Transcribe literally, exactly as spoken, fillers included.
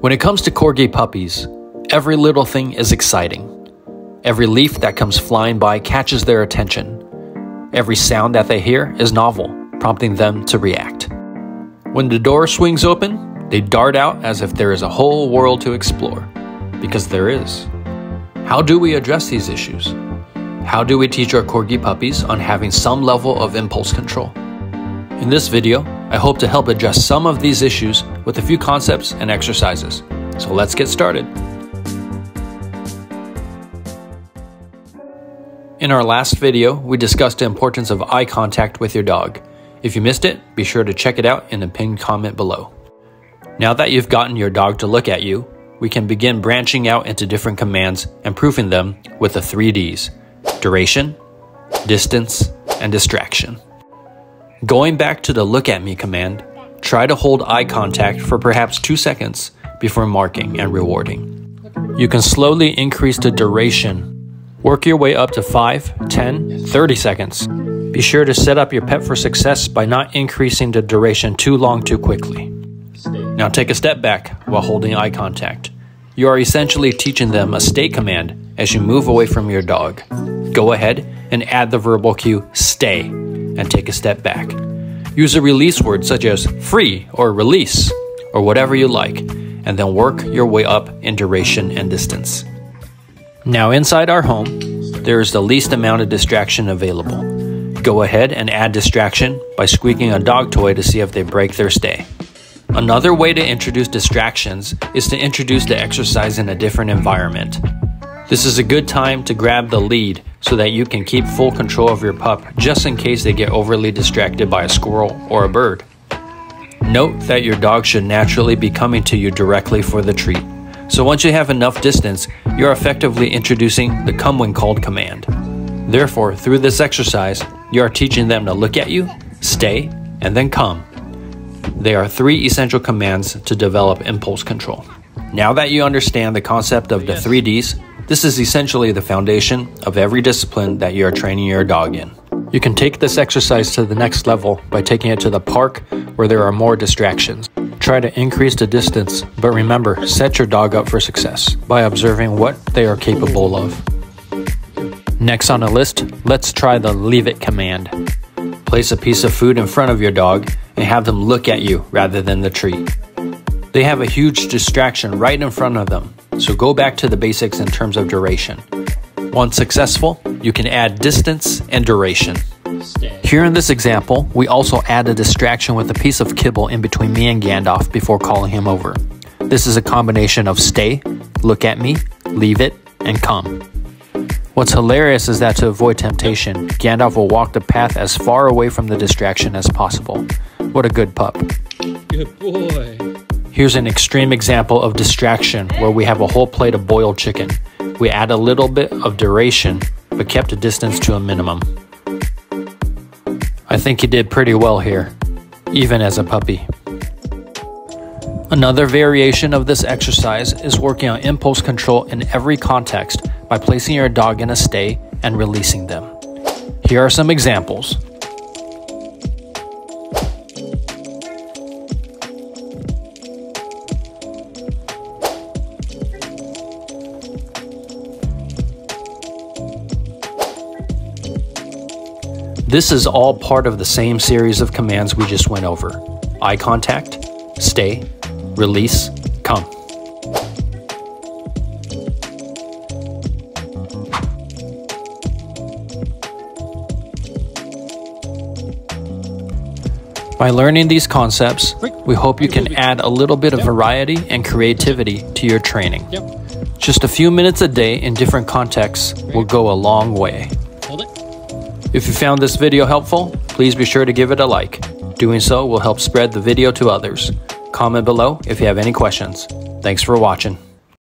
When it comes to Corgi puppies, every little thing is exciting. Every leaf that comes flying by catches their attention. Every sound that they hear is novel, prompting them to react. When the door swings open, they dart out as if there is a whole world to explore, because there is. How do we address these issues? How do we teach our Corgi puppies on having some level of impulse control? In this video, I hope to help address some of these issues with a few concepts and exercises. So let's get started. In our last video, we discussed the importance of eye contact with your dog. If you missed it, be sure to check it out in the pinned comment below. Now that you've gotten your dog to look at you, we can begin branching out into different commands and proofing them with the three Ds: duration, distance, and distraction. Going back to the look at me command, try to hold eye contact for perhaps two seconds before marking and rewarding. You can slowly increase the duration. Work your way up to five, ten, thirty seconds. Be sure to set up your pet for success by not increasing the duration too long too quickly. Now take a step back while holding eye contact. You are essentially teaching them a stay command as you move away from your dog. Go ahead and add the verbal cue stay, and take a step back. Use a release word such as free or release or whatever you like, and then work your way up in duration and distance. Now inside our home, there is the least amount of distraction available. Go ahead and add distraction by squeaking a dog toy to see if they break their stay. Another way to introduce distractions is to introduce the exercise in a different environment. This is a good time to grab the lead so that you can keep full control of your pup just in case they get overly distracted by a squirrel or a bird. Note that your dog should naturally be coming to you directly for the treat. So once you have enough distance, you're effectively introducing the come when called command. Therefore, through this exercise, you are teaching them to look at you, stay, and then come. They are three essential commands to develop impulse control. Now that you understand the concept of the three Ds, this is essentially the foundation of every discipline that you are training your dog in. You can take this exercise to the next level by taking it to the park where there are more distractions. Try to increase the distance, but remember, set your dog up for success by observing what they are capable of. Next on the list, let's try the leave it command. Place a piece of food in front of your dog and have them look at you rather than the treat. They have a huge distraction right in front of them. So go back to the basics in terms of duration. Once successful, you can add distance and duration. Here in this example, we also add a distraction with a piece of kibble in between me and Gandalf before calling him over. This is a combination of stay, look at me, leave it, and come. What's hilarious is that to avoid temptation, Gandalf will walk the path as far away from the distraction as possible. What a good pup. Good boy. Here's an extreme example of distraction where we have a whole plate of boiled chicken. We add a little bit of duration, but kept a distance to a minimum. I think he did pretty well here, even as a puppy. Another variation of this exercise is working on impulse control in every context by placing your dog in a stay and releasing them. Here are some examples. This is all part of the same series of commands we just went over. Eye contact, stay, release, come. By learning these concepts, we hope you can add a little bit of variety and creativity to your training. Just a few minutes a day in different contexts will go a long way. If you found this video helpful, please be sure to give it a like. Doing so will help spread the video to others. Comment below if you have any questions. Thanks for watching.